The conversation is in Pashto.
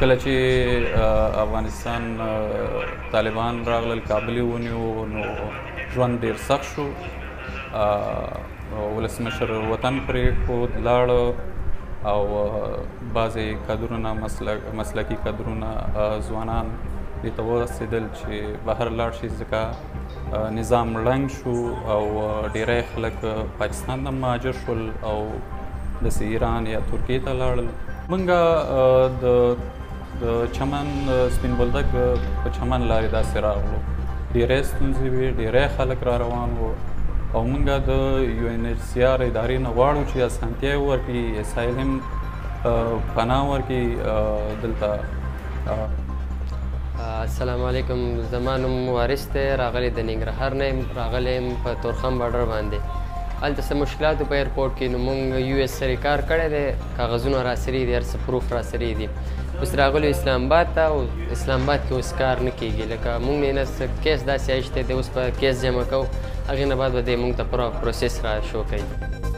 کله چې افغانستان طالبان راغلل کابل ونیو نو ژوند ډېر سخت شو، ولسمشر وطن پرېښود لاړ او بعضې کدرونه مسلکي کدرونه ځوانان دې ته ورسېدل چې بهر لاړ شي ځکه نظام ړنګ شو او ډېری خلک پاکستان ته مهاجر شول او داسې ایران یا ترکیې ته لاړل. موږ د چمن سپین بولدک په چمن لارې داسې راغلو، ډېرې ستونزې وې، ډېری خلک را روان وو او موږ د یو این ایچ سی آر ادارې نه غواړو چې اسانتیا یې ورکړي، اسایلم پناه ورکړي دلته. السلام علیکم، زما نوم وارث دی، راغلی د ننګرهار نه یم، راغلی یم په تورخم بارډر باندې. هلته څه مشکلاتو په ایرپورټ کې نو موږ یو ایس سره کار کړی دی، کاغذونه راسري دي، هر څه پروف راسري دي. اوس راغلو اسلام آباد ته او اسلام آباد کې اوس کار نه کېږي، لکه موږ نه نه کیس داسې ایشته دی، اوس په کیس جمع کوو، هغې نه بعد به دی موږ ته پروسیس را شو کوي.